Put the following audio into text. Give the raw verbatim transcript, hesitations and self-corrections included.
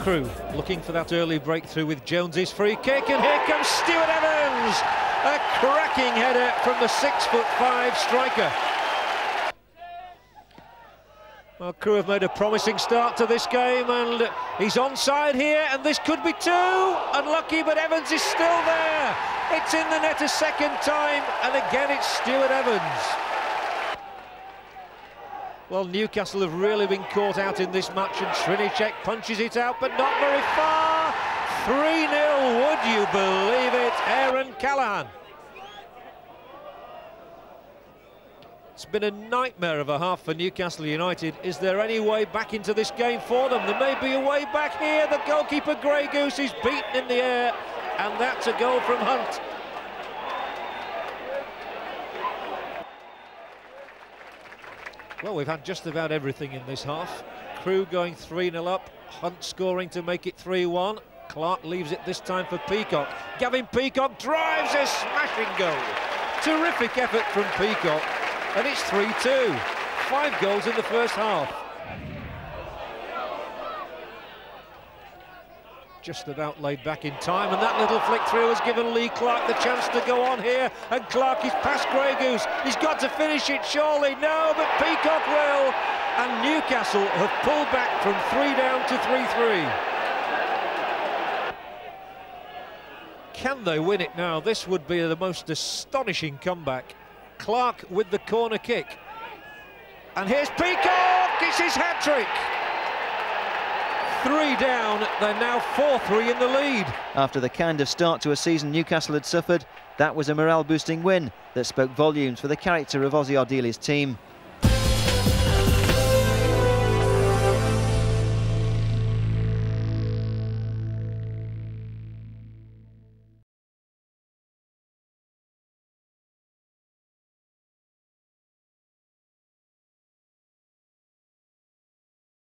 crew looking for that early breakthrough with Jones's free kick, and here comes Stuart Evans! A cracking header from the six foot five striker. Well, crew have made a promising start to this game, and he's onside here, and this could be two. Unlucky, but Evans is still there. It's in the net a second time, and again it's Stuart Evans. Well, Newcastle have really been caught out in this match, and Srníček punches it out, but not very far. three nil, would you believe it? Aaron Callahan. It's been a nightmare of a half for Newcastle United. Is there any way back into this game for them? There may be a way back here. The goalkeeper, Grey Goose, is beaten in the air, and that's a goal from Hunt. Well, we've had just about everything in this half. Crew going three nil up, Hunt scoring to make it three one. Clark leaves it this time for Peacock. Gavin Peacock drives a smashing goal. Terrific effort from Peacock. And it's three two. Five goals in the first half. Just about laid back in time, and that little flick through has given Lee Clark the chance to go on here, and Clark is past Grey Goose. He's got to finish it, surely. No, but Peacock will, and Newcastle have pulled back from three down to three three. Can they win it now? This would be the most astonishing comeback. Clark with the corner kick, and here's Peacock. It's his hat-trick. Three down, they're now four three in the lead. After the kind of start to a season Newcastle had suffered, that was a morale-boosting win that spoke volumes for the character of Ossie Ardiles' team.